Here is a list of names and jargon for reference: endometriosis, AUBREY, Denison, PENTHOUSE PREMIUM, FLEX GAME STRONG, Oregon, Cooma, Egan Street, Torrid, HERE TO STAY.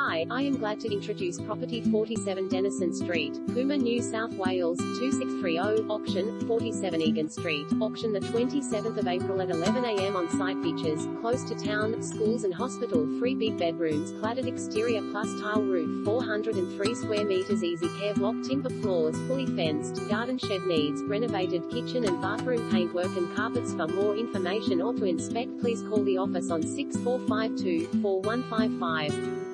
Hi, I am glad to introduce property 47 Denison Street, Cooma, New South Wales, 2630, auction, 47 Egan Street, auction the 27th of April at 11 a.m. on site features, close to town, schools and hospital, 3 big bedrooms, cladded exterior plus tile roof, 403 square metres, easy care block timber floors, fully fenced, garden shed needs, renovated kitchen and bathroom paintwork and carpets. For more information or to inspect please call the office on 6452 4155.